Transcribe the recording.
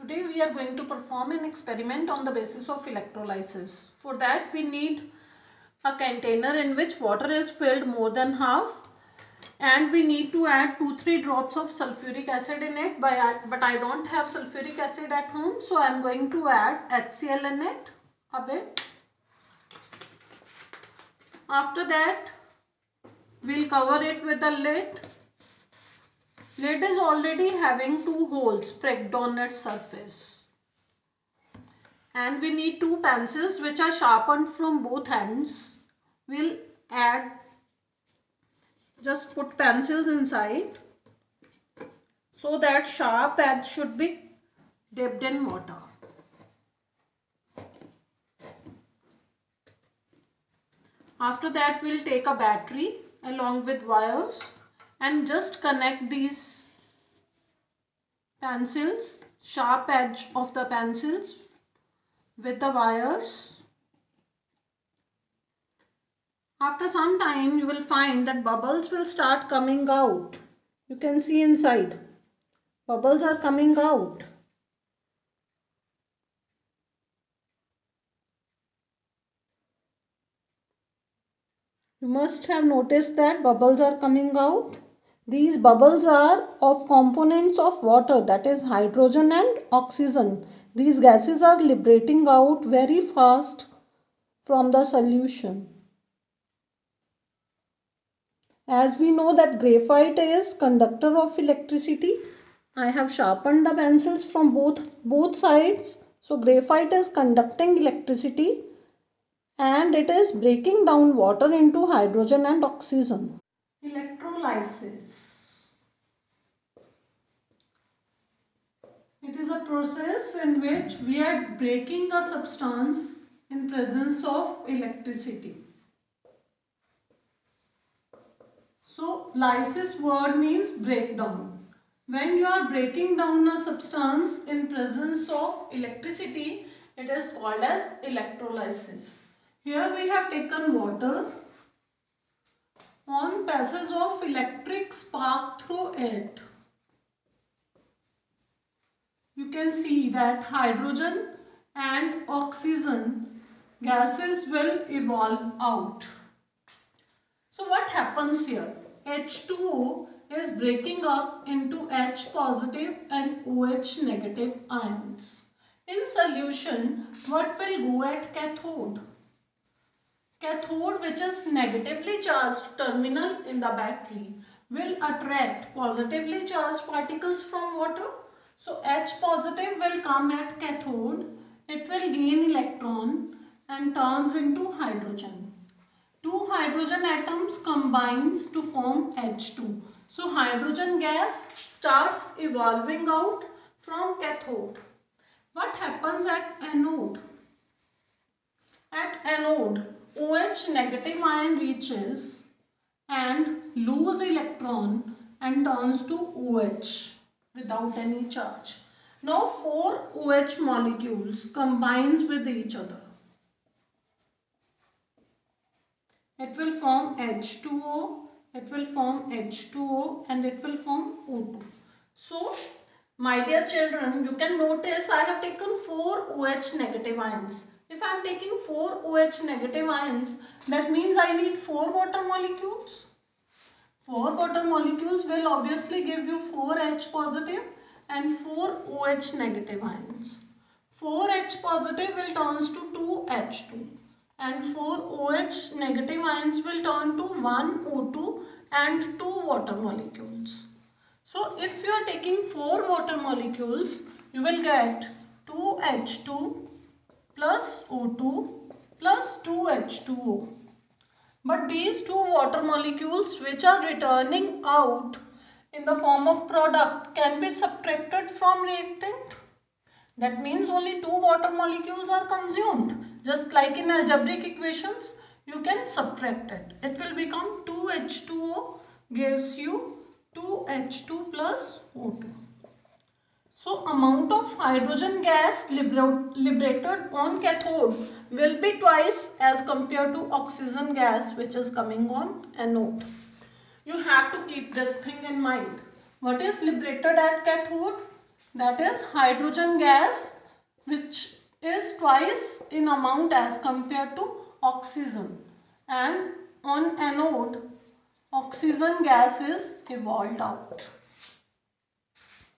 Today we are going to perform an experiment on the basis of electrolysis. For that we need a container in which water is filled more than half, and we need to add 2-3 drops of sulfuric acid in it, but I don't have sulfuric acid at home, so I am going to add HCl in it a bit. After that we'll cover it with a lid. Lid is already having 2 holes pricked on its surface, and we need 2 pencils which are sharpened from both ends. We'll add, just put pencils inside so that sharp edge should be dipped in water. After that we'll take a battery along with wires and just connect these pencils, sharp edge of the pencils with the wires. After some time you will find that bubbles will start coming out. You can see inside, bubbles are coming out. You must have noticed that bubbles are coming out. These bubbles are of components of water, that is hydrogen and oxygen. These gases are liberating out very fast from the solution. As we know that graphite is conductor of electricity, I have sharpened the pencils from both sides. So graphite is conducting electricity, and it is breaking down water into hydrogen and oxygen. Electrolysis. It is a process in which we are breaking a substance in presence of electricity. So lysis word means breakdown. When you are breaking down a substance in presence of electricity, it is called as electrolysis. Here we have taken water. On passage of electric spark through it, you can see that hydrogen and oxygen gases will evolve out. So what happens here? H2O is breaking up into H positive and OH negative ions. In solution, what will go at cathode? Cathode, which is negatively charged terminal in the battery, will attract positively charged particles from water. So H positive will come at cathode. It will gain electron and turns into hydrogen. 2 hydrogen atoms combines to form H2. So hydrogen gas starts evolving out from cathode. What happens at anode? At anode, OH negative ion reaches and lose electron and turns to OH without any charge. Now 4 OH molecules combines with each other. It will form H2O, it will form H2O, and it will form O2. So my dear children, you can notice I have taken 4 OH negative ions. If I am taking 4 OH negative ions, that means I need 4 water molecules. 4 water molecules will obviously give you 4 H positive and 4 OH negative ions. 4 H positive will turn to 2 H2 and 4 OH negative ions will turn to 1 O2 and 2 water molecules. So if you are taking 4 water molecules, you will get 2 H2 plus O2 plus 2 H2O. But these 2 water molecules which are returning out in the form of product can be subtracted from reactant. That means only 2 water molecules are consumed. Just like in algebraic equations, you can subtract it. It will become 2 H2O gives you 2 H2 plus O2. So amount of hydrogen gas liberated on cathode will be twice as compared to oxygen gas which is coming on anode. You have to keep this thing in mind. What is liberated at cathode? that is hydrogen gas, which is twice in amount as compared to oxygen, and on anode oxygen gas is evolved out.